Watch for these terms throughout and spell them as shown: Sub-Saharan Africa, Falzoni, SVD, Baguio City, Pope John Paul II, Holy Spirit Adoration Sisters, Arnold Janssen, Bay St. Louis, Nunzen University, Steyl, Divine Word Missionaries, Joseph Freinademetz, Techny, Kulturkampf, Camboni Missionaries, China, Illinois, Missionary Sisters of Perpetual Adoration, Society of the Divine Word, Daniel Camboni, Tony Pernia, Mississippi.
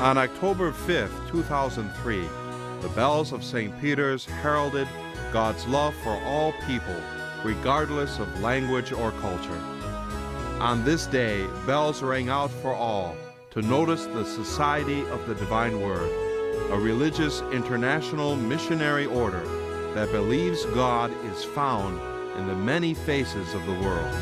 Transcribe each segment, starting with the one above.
On October 5, 2003, the bells of St. Peter's heralded God's love for all people, regardless of language or culture. On this day, bells rang out for all to notice the Society of the Divine Word, a religious international missionary order that believes God is found in the many faces of the world.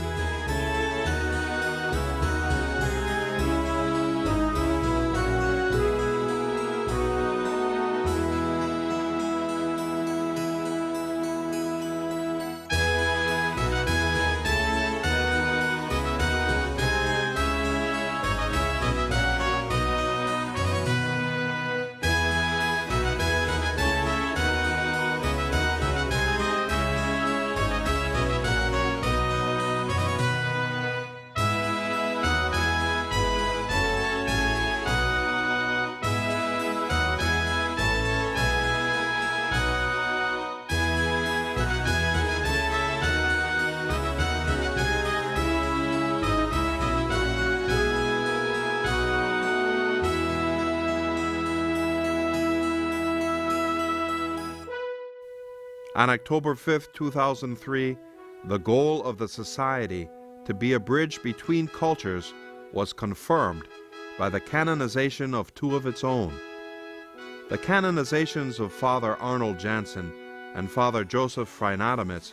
On October 5, 2003, the goal of the society to be a bridge between cultures was confirmed by the canonization of two of its own. The canonizations of Father Arnold Janssen and Father Joseph Freinademetz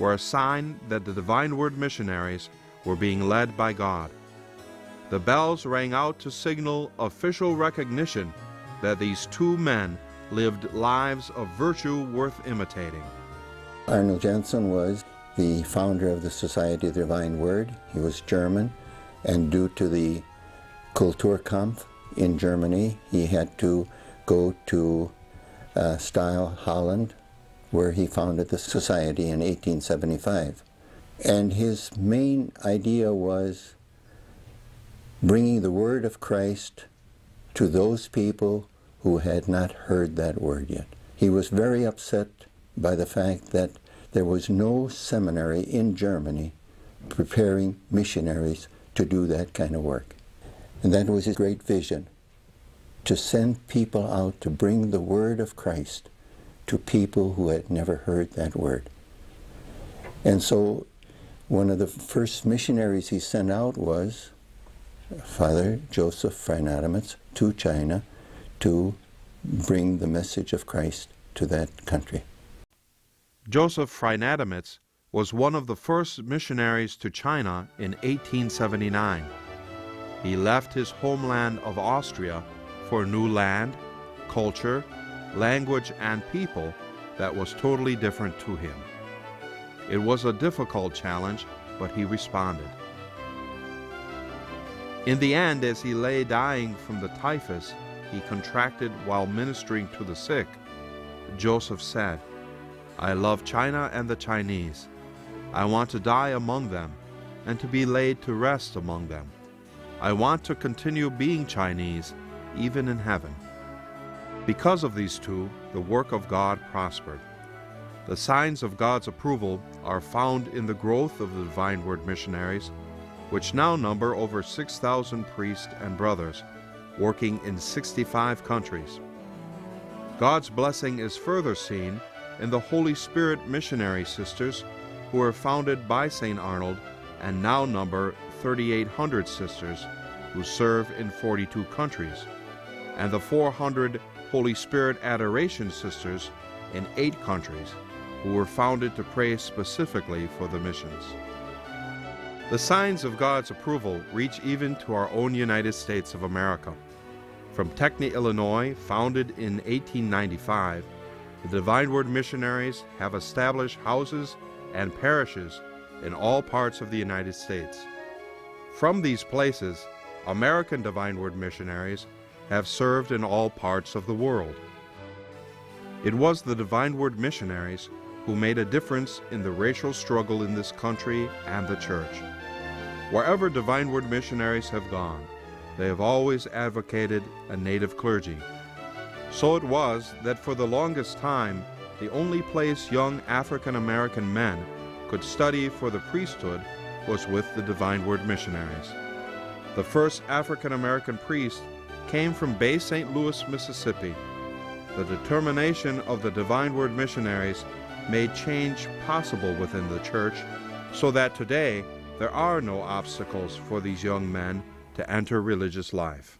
were a sign that the Divine Word missionaries were being led by God. The bells rang out to signal official recognition that these two men lived lives of virtue worth imitating. Arnold Janssen was the founder of the Society of the Divine Word. He was German, and due to the Kulturkampf in Germany, he had to go to Steyl, Holland, where he founded the Society in 1875. And his main idea was bringing the Word of Christ to those people who had not heard that word yet. He was very upset by the fact that there was no seminary in Germany preparing missionaries to do that kind of work. And that was his great vision, to send people out to bring the word of Christ to people who had never heard that word. And so one of the first missionaries he sent out was Father Joseph Freinademetz to China, to bring the message of Christ to that country. Joseph Freinademetz was one of the first missionaries to China in 1879. He left his homeland of Austria for new land, culture, language, and people that was totally different to him. It was a difficult challenge, but he responded. In the end, as he lay dying from the typhus he contracted while ministering to the sick, Joseph said, "I love China and the Chinese. I want to die among them and to be laid to rest among them. I want to continue being Chinese, even in heaven." Because of these two, the work of God prospered. The signs of God's approval are found in the growth of the Divine Word missionaries, which now number over 6,000 priests and brothers, working in 65 countries. God's blessing is further seen in the Holy Spirit Missionary Sisters, who were founded by St. Arnold and now number 3,800 sisters who serve in 42 countries, and the 400 Holy Spirit Adoration Sisters in 8 countries, who were founded to pray specifically for the missions. The signs of God's approval reach even to our own United States of America. From Techny, Illinois, founded in 1895, the Divine Word missionaries have established houses and parishes in all parts of the United States. From these places, American Divine Word missionaries have served in all parts of the world. It was the Divine Word missionaries who made a difference in the racial struggle in this country and the church. Wherever Divine Word missionaries have gone, they have always advocated a native clergy. So it was that for the longest time, the only place young African-American men could study for the priesthood was with the Divine Word missionaries. The first African-American priest came from Bay St. Louis, Mississippi. The determination of the Divine Word missionaries made change possible within the church, so that today there are no obstacles for these young men to enter religious life.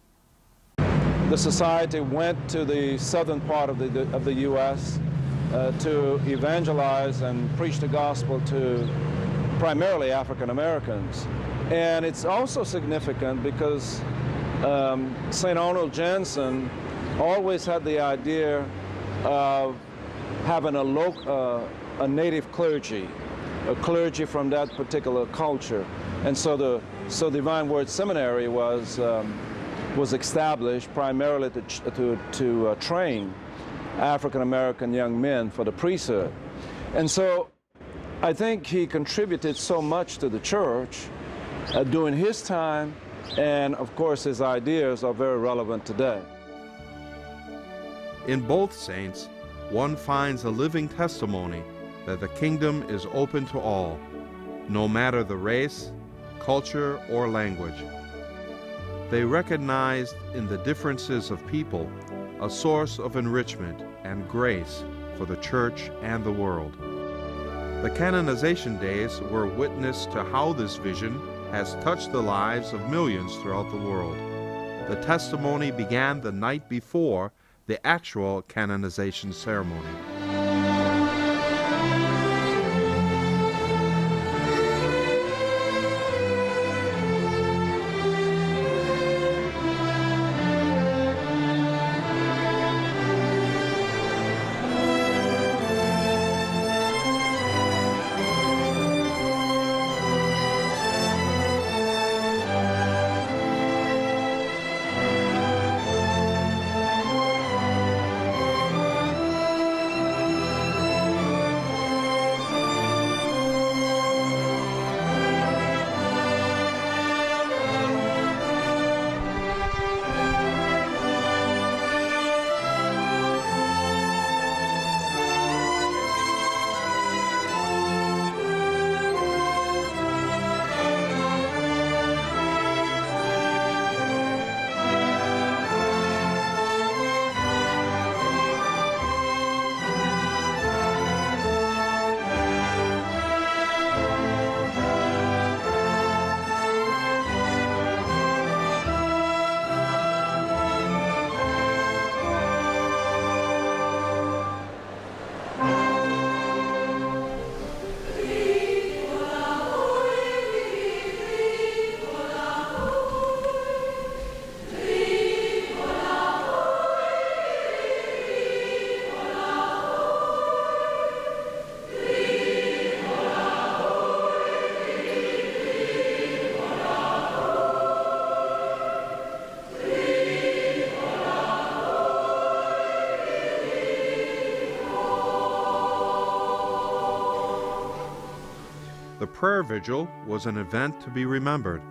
The society went to the southern part of the U.S. To evangelize and preach the gospel to primarily African Americans. And it's also significant because St. Arnold Janssen always had the idea of having a native clergy, a clergy from that particular culture. And so the Divine Word Seminary was established primarily to train African American young men for the priesthood. And so I think he contributed so much to the church during his time, and of course his ideas are very relevant today. In both saints, one finds a living testimony that the kingdom is open to all, no matter the race, culture, or language. They recognized in the differences of people a source of enrichment and grace for the church and the world. The canonization days were witness to how this vision has touched the lives of millions throughout the world. The testimony began the night before the actual canonization ceremony. The prayer vigil was an event to be remembered.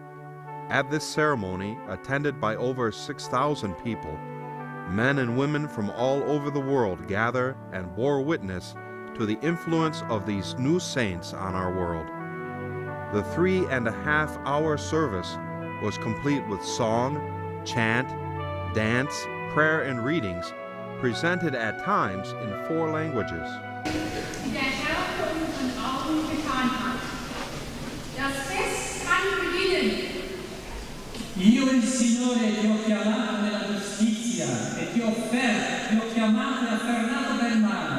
At this ceremony, attended by over 6,000 people, men and women from all over the world gather and bore witness to the influence of these new saints on our world. The 3.5-hour service was complete with song, chant, dance, prayer, and readings, presented at times in 4 languages. Io il Signore ti ho chiamato nella giustizia e ti ho offerto, ti ho chiamato e affermato per mano.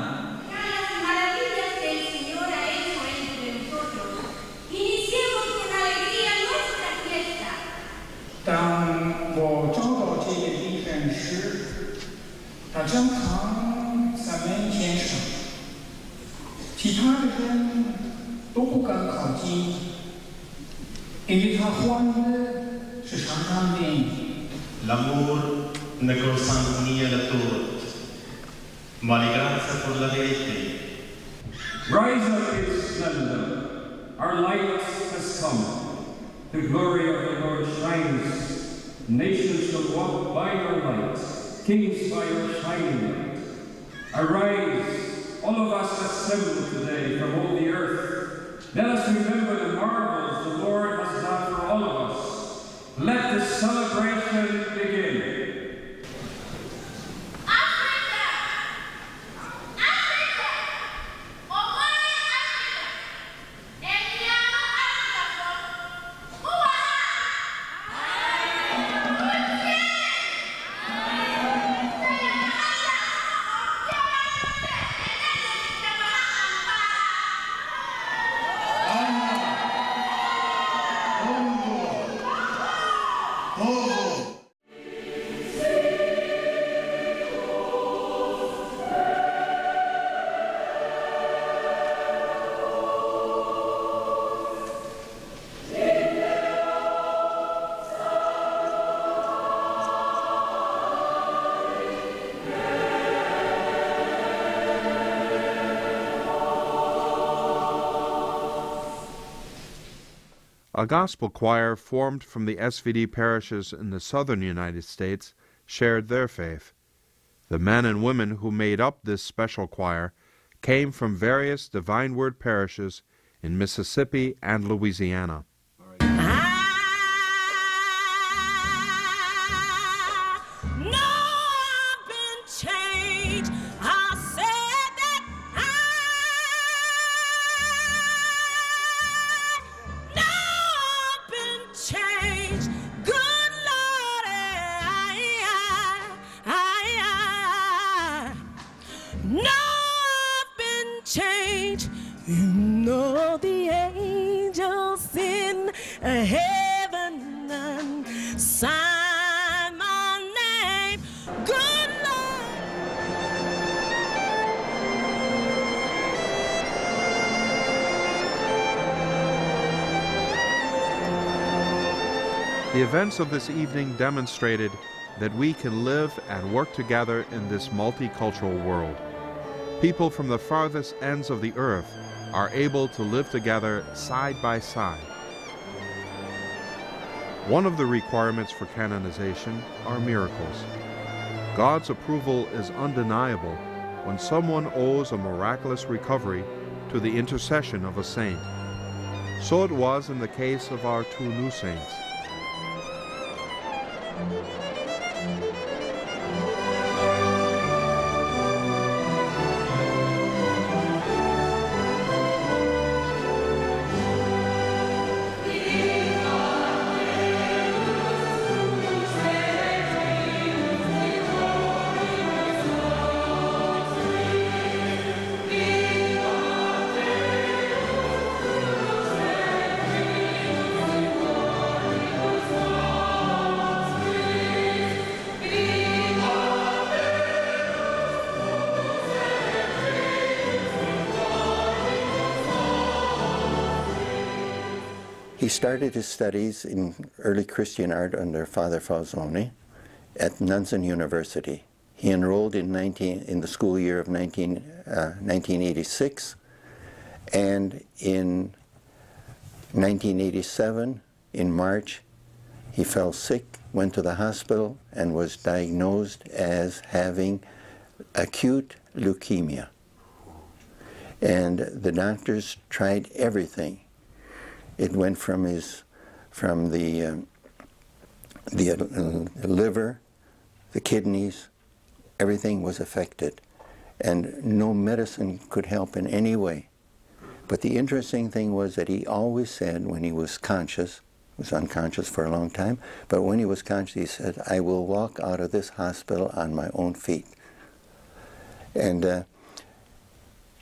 L'amor ne consanguinia la tua, ma l'igrazia per la verità. Rise up in splendor, our light has come. The glory of the Lord shines. Nations shall walk by your light, kings by your shining light. Arise, all of us assembled today from all the earth. Let us remember the marvels the Lord has done for all of us. Let the celebration begin. A gospel choir formed from the SVD parishes in the southern United States shared their faith. The men and women who made up this special choir came from various Divine Word parishes in Mississippi and Louisiana. The events of this evening demonstrated that we can live and work together in this multicultural world. People from the farthest ends of the earth are able to live together side by side. One of the requirements for canonization are miracles. God's approval is undeniable when someone owes a miraculous recovery to the intercession of a saint. So it was in the case of our two new saints. He started his studies in early Christian art under Father Falzoni at Nunzen University. He enrolled in the school year of 1986, and in 1987, in March, he fell sick, went to the hospital, and was diagnosed as having acute leukemia. And the doctors tried everything. It went from the liver, the kidneys, everything was affected, and no medicine could help in any way. But the interesting thing was that he always said when he was conscious, was unconscious for a long time, but when he was conscious he said, "I will walk out of this hospital on my own feet." And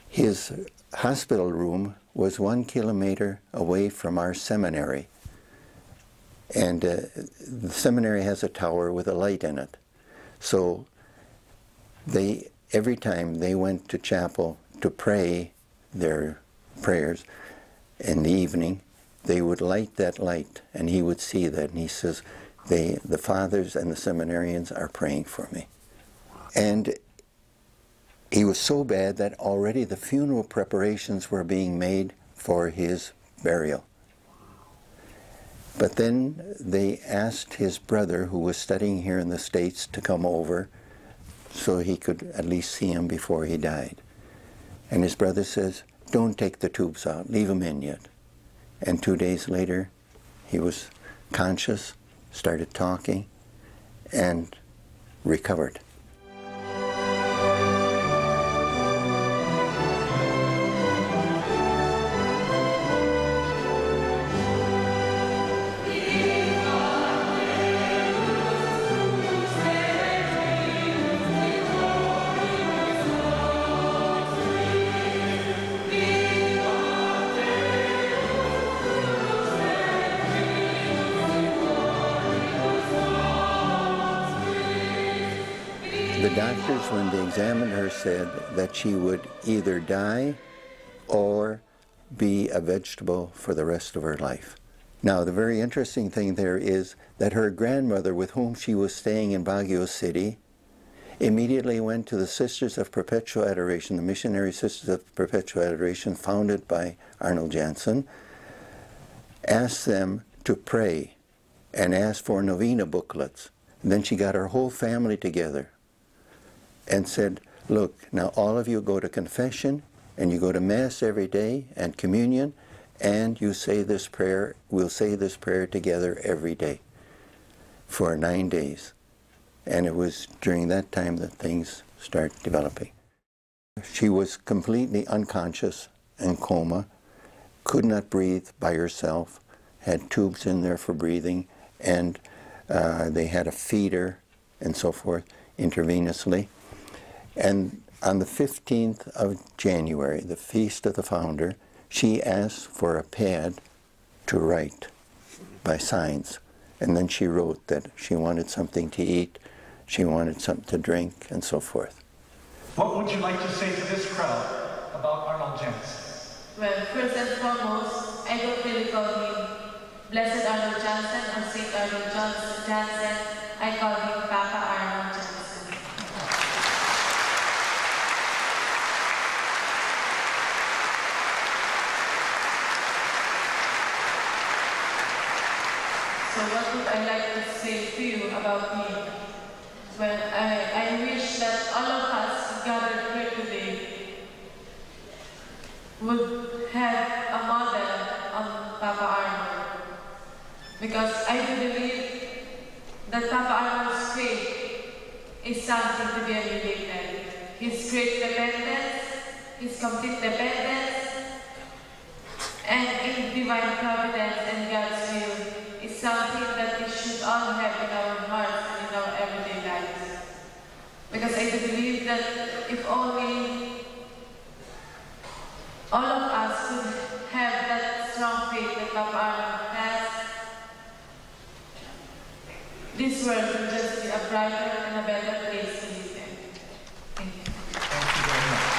his hospital room was 1 kilometer away from our seminary. And the seminary has a tower with a light in it. So every time they went to chapel to pray their prayers in the evening, they would light that light, and he would see that. And he says, the fathers and the seminarians are praying for me. And he was so bad that already the funeral preparations were being made for his burial. But then they asked his brother, who was studying here in the States, to come over so he could at least see him before he died. And his brother says, "Don't take the tubes out, leave them in yet." And 2 days later, he was conscious, started talking, and recovered. Doctors, when they examined her, said that she would either die or be a vegetable for the rest of her life. Now, the very interesting thing there is that her grandmother, with whom she was staying in Baguio City, immediately went to the Sisters of Perpetual Adoration, the Missionary Sisters of Perpetual Adoration, founded by Arnold Janssen, asked them to pray and asked for novena booklets. And then she got her whole family together and said, look, now all of you go to confession and you go to Mass every day and communion, and you say this prayer, we'll say this prayer together every day for 9 days. And it was during that time that things start developing. She was completely unconscious and coma, could not breathe by herself, had tubes in there for breathing, and they had a feeder and so forth intravenously. And on the 15th of January, the Feast of the Founder, she asked for a pad to write by signs. And then she wrote that she wanted something to eat, she wanted something to drink, and so forth. What would you like to say to this crowd about Arnold Janssen? Well, first and foremost, I don't really call him Blessed Arnold Janssen or Saint Arnold Janssen. I call him Papa Arnold Janssen. So what would I like to say to you about him? Well, I wish that all of us gathered here today would have a model of Papa Arnold. Because I do believe that Papa Arnold's faith is something to be emulated. His great dependence, his complete dependence, and in divine providence and God's will is something that we should all have in our hearts and in our everyday lives. Because I do believe that if only all of us could have that strong faith that Papa Arnold has, this world will just be a brighter and a better place to live in. Thank you. Thank you very much.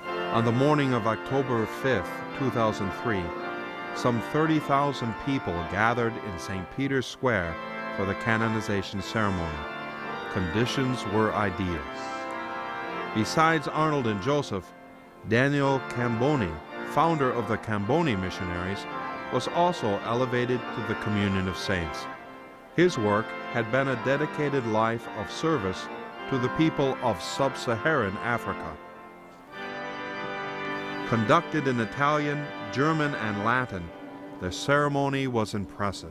Thank you. On the morning of October 5th, 2003, some 30,000 people gathered in St. Peter's Square for the canonization ceremony. Conditions were ideal. Besides Arnold and Joseph, Daniel Camboni, founder of the Camboni Missionaries, was also elevated to the communion of saints. His work had been a dedicated life of service to the people of Sub-Saharan Africa. Conducted in Italian, German, and Latin, the ceremony was impressive.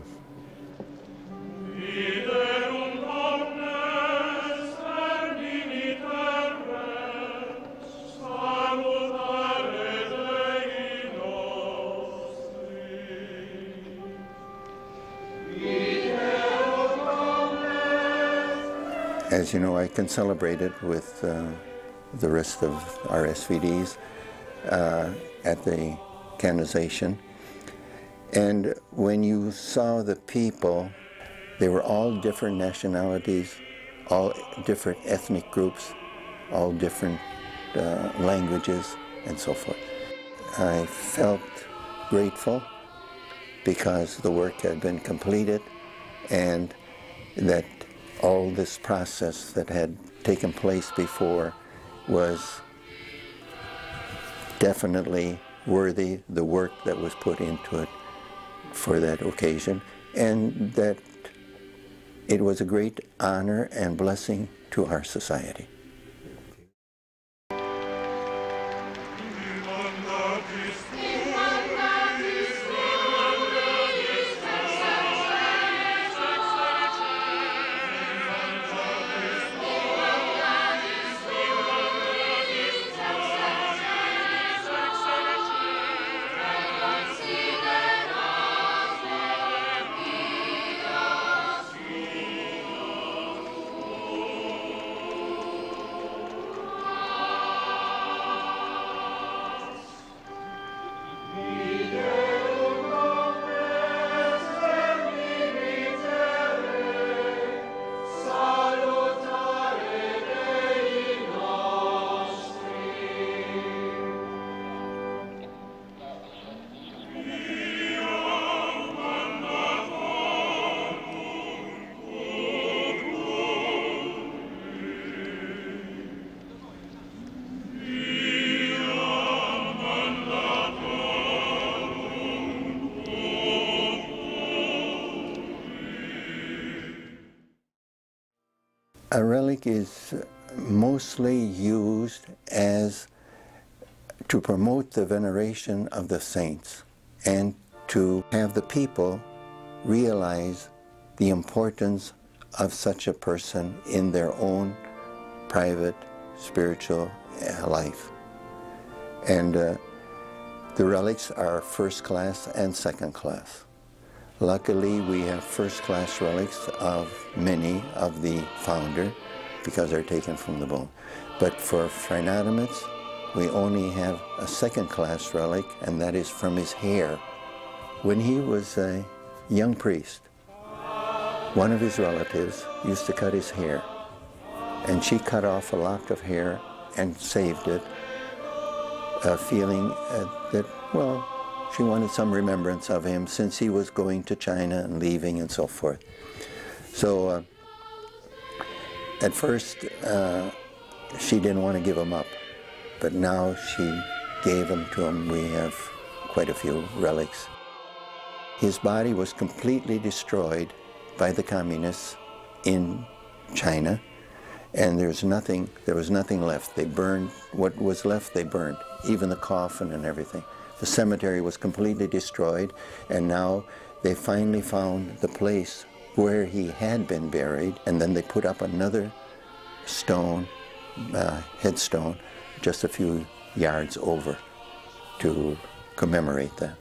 As you know, I can celebrate it with the rest of our SVDs at the canonization. And when you saw the people, they were all different nationalities, all different ethnic groups, all different languages, and so forth. I felt grateful because the work had been completed and that all this process that had taken place before was definitely worthy the work that was put into it for that occasion, and that it was a great honor and blessing to our society. A relic is mostly used as to promote the veneration of the saints and to have the people realize the importance of such a person in their own private spiritual life. And the relics are first class and second class. Luckily, we have first class relics of many of the founder because they're taken from the bone. But for Freinademetz, we only have a second class relic, and that is from his hair. When he was a young priest, one of his relatives used to cut his hair, and she cut off a lock of hair and saved it, feeling that, well, she wanted some remembrance of him since he was going to China and leaving and so forth. So at first she didn't want to give him up, but now she gave him to him. We have quite a few relics. His body was completely destroyed by the communists in China, and there was nothing left. They burned what was left. They burned even the coffin and everything. The cemetery was completely destroyed, and now they finally found the place where he had been buried, and then they put up another stone headstone just a few yards over to commemorate that.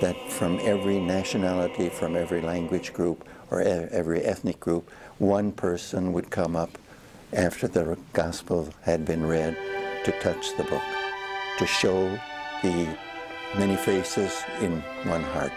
That from every nationality, from every language group or every ethnic group, one person would come up after the gospel had been read to touch the book, to show the many faces in one heart.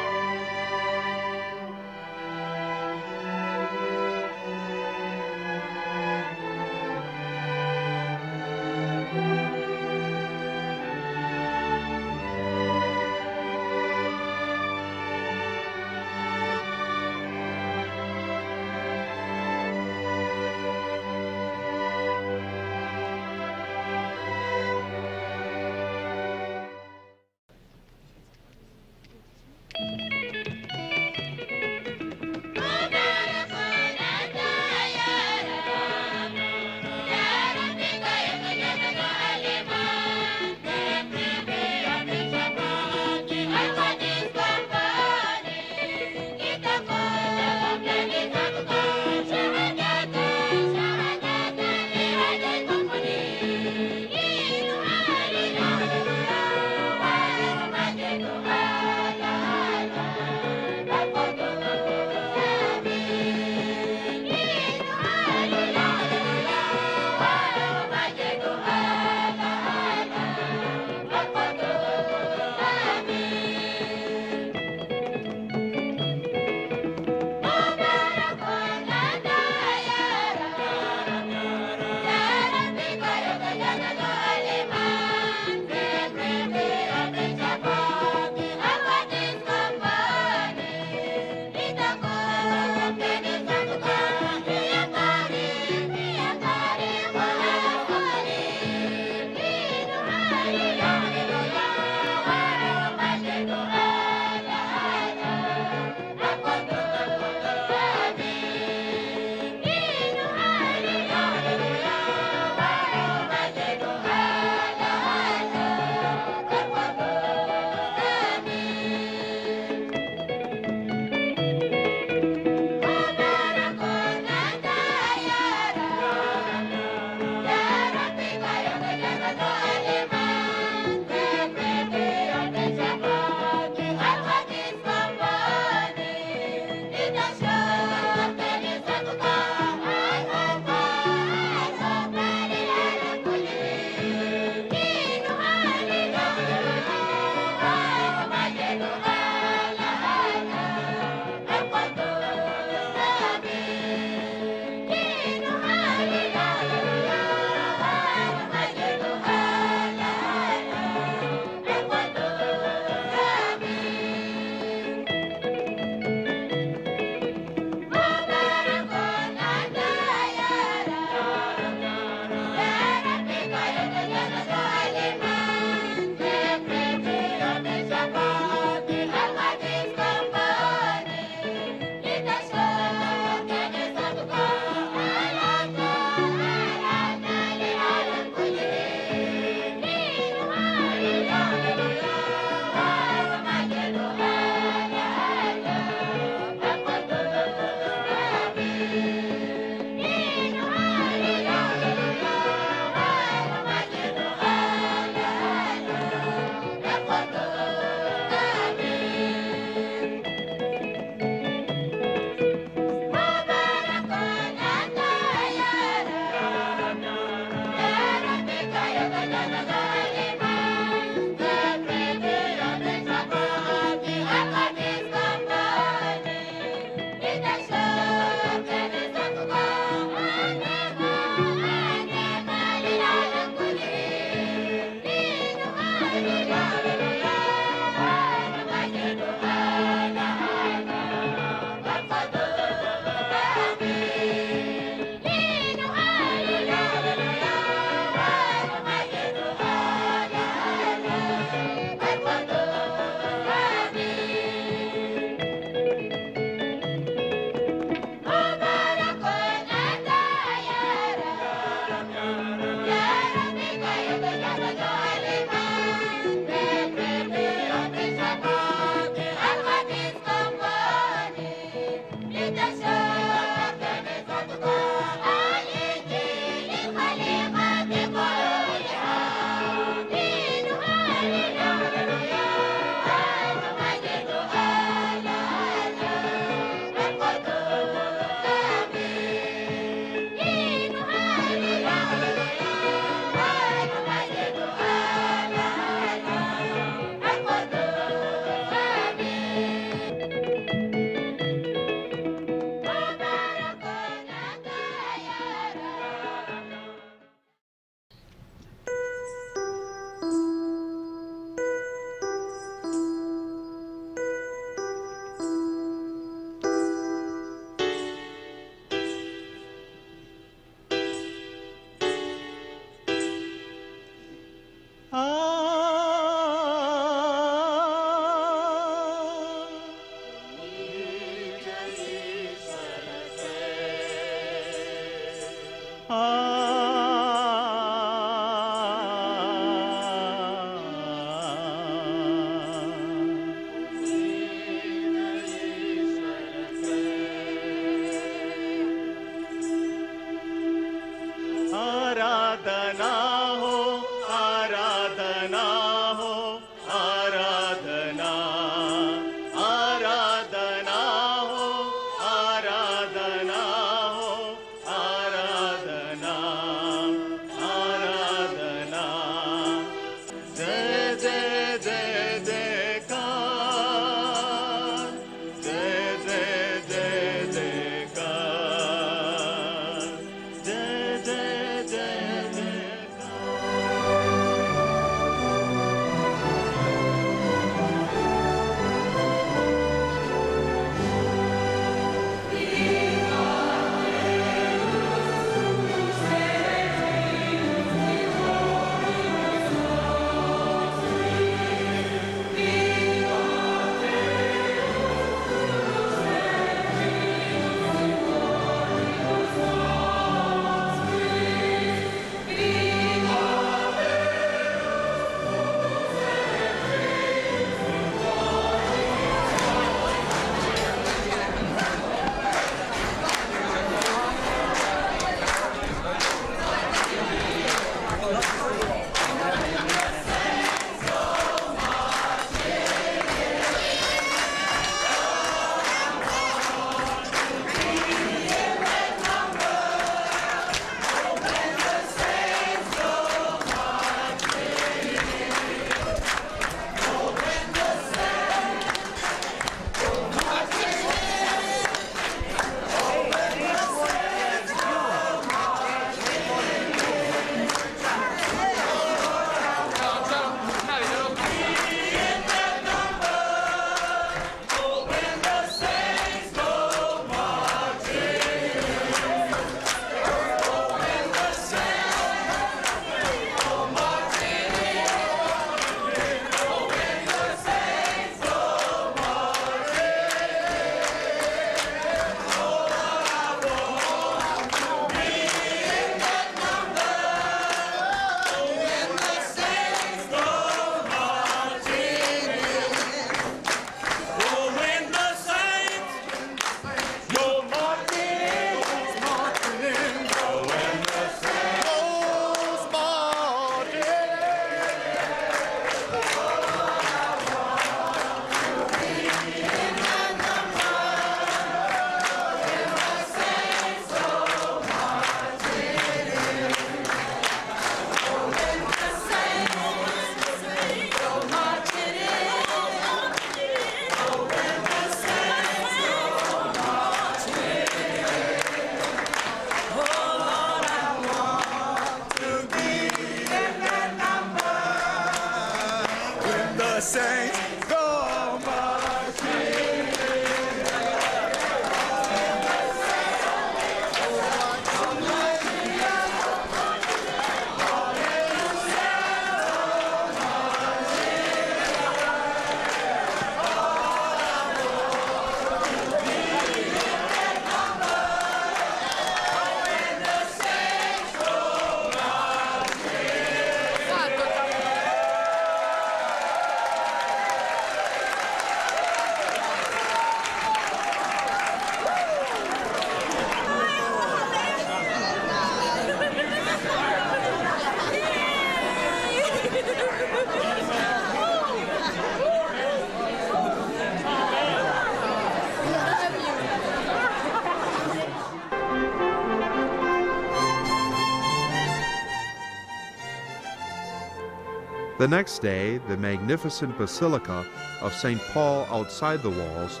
The next day, the magnificent Basilica of St. Paul outside the walls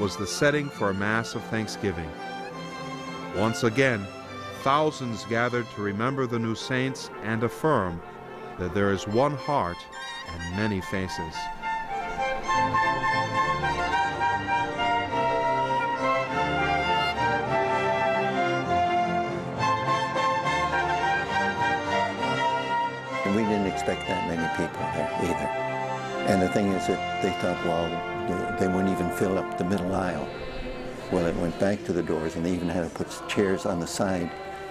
was the setting for a Mass of Thanksgiving. Once again, thousands gathered to remember the new saints and affirm that there is one heart and many faces. We didn't expect that many people there either. And the thing is that they thought, well, they wouldn't even fill up the middle aisle. Well, it went back to the doors, and they even had to put chairs on the side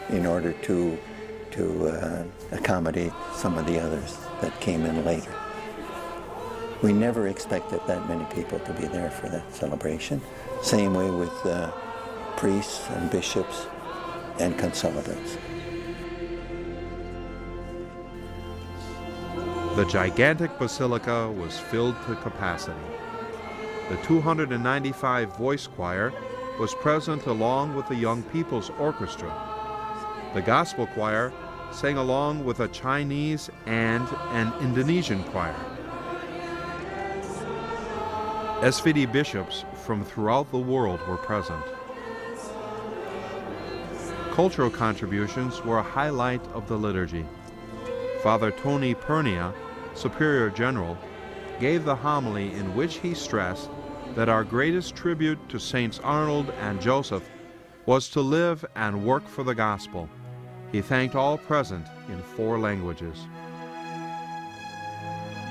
in order to accommodate some of the others that came in later. We never expected that many people to be there for that celebration. Same way with priests and bishops and concelebrants. The gigantic basilica was filled to capacity. The 295 voice choir was present along with the Young People's Orchestra. The gospel choir sang along with a Chinese and an Indonesian choir. SVD bishops from throughout the world were present. Cultural contributions were a highlight of the liturgy. Father Tony Pernia, Superior General, gave the homily in which he stressed that our greatest tribute to Saints Arnold and Joseph was to live and work for the gospel. He thanked all present in 4 languages.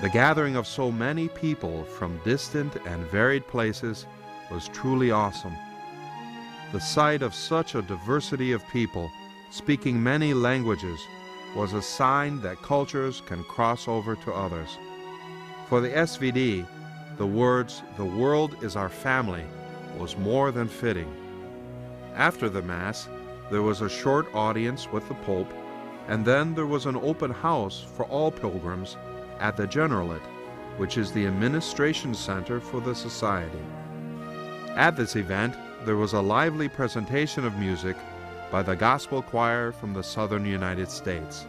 The gathering of so many people from distant and varied places was truly awesome. The sight of such a diversity of people speaking many languages was a sign that cultures can cross over to others. For the SVD, the words, "The world is our family," was more than fitting. After the Mass, there was a short audience with the Pope, and then there was an open house for all pilgrims at the Generalate, which is the administration center for the Society. At this event, there was a lively presentation of music by the gospel choir from the southern United States.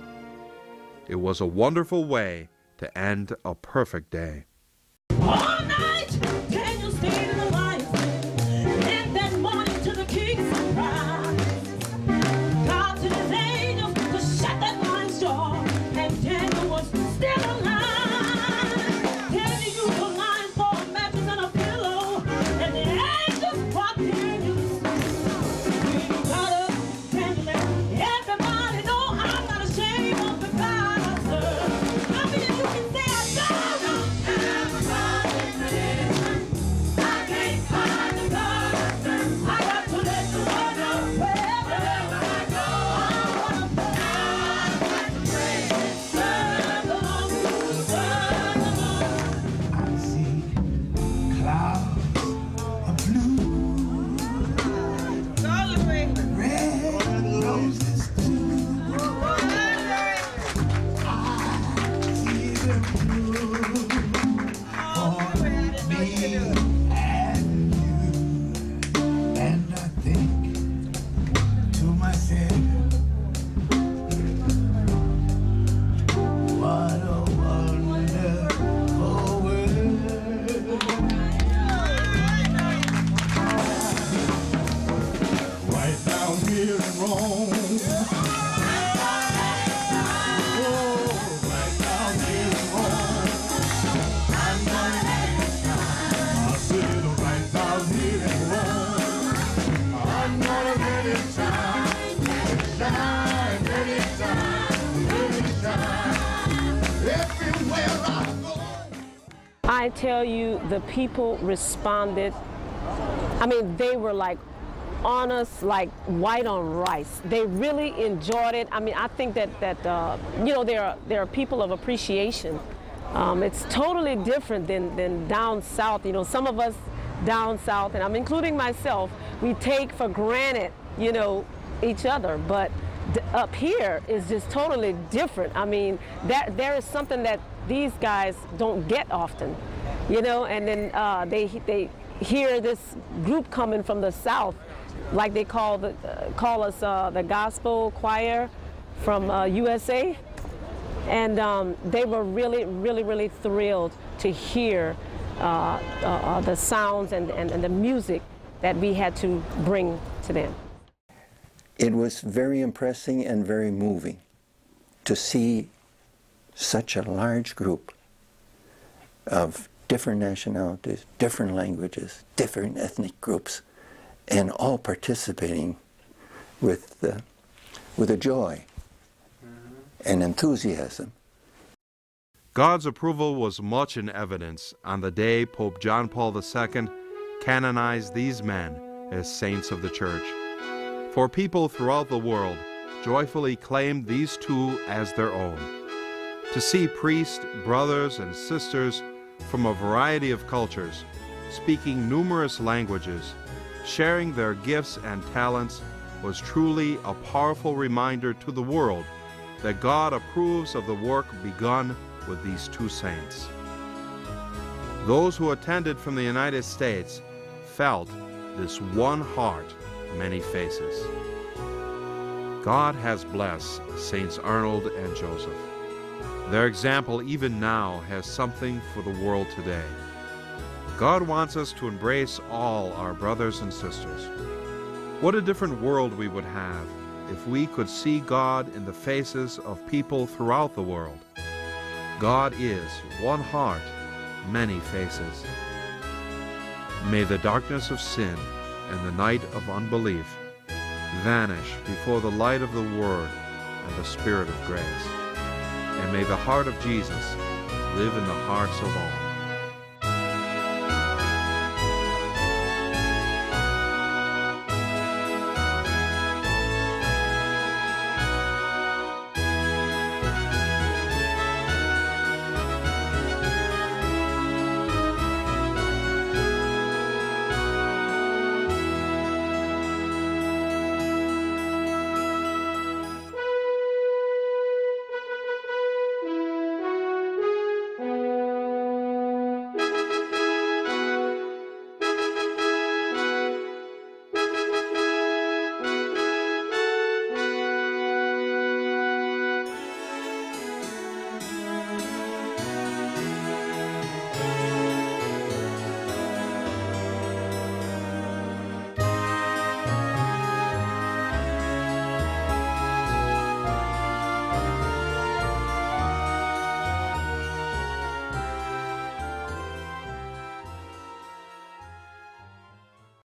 It was a wonderful way to end a perfect day. All night, can you stay in the light? And that morning to the King's surprise, God to his angels to shut that lion's door, and Daniel was still alive. Daniel used a lion for a mattress and a pillow, and the angels brought Daniel to sleep. We got up, Daniel, and everybody know I'm not ashamed of the Father. I mean, you can say I don't know everybody listen. I can't find the Father. I got to let the Lord know wherever I go. I want to praise and serve the Lord, serve the Lord. I see clouds of blue, red roses too. I see them blue for me and you, and I think to myself, what a wonderful world. Right now here in Rome. Oh, right now here in Rome. I said, right now here in Rome. I'm gonna let it shine, let it shine, let it shine. Everywhere I go. I tell you, the people responded. I mean, they were like on us like white on rice. They really enjoyed it. I mean, I think that you know, there are people of appreciation. It's totally different than down south. You know, some of us down south, and I'm including myself, we take for granted, you know, each other, but up here is just totally different. I mean, that there is something that these guys don't get often, you know, and then they hear this group coming from the south, like they call us the gospel choir from USA, And they were really thrilled to hear the sounds and the music that we had to bring to them. It was very impressive and very moving to see such a large group of different nationalities, different languages, different ethnic groups, and all participating with a joy and enthusiasm. God's approval was much in evidence on the day Pope John Paul II canonized these men as saints of the Church. For people throughout the world joyfully claimed these two as their own. To see priests, brothers, and sisters from a variety of cultures, speaking numerous languages, sharing their gifts and talents, was truly a powerful reminder to the world that God approves of the work begun with these two saints. Those who attended from the United States felt this one heart, many faces. God has blessed Saints Arnold and Joseph. Their example even now has something for the world today. God wants us to embrace all our brothers and sisters. What a different world we would have if we could see God in the faces of people throughout the world. God is one heart, many faces. May the darkness of sin and the night of unbelief vanish before the light of the Word and the Spirit of grace. And may the heart of Jesus live in the hearts of all.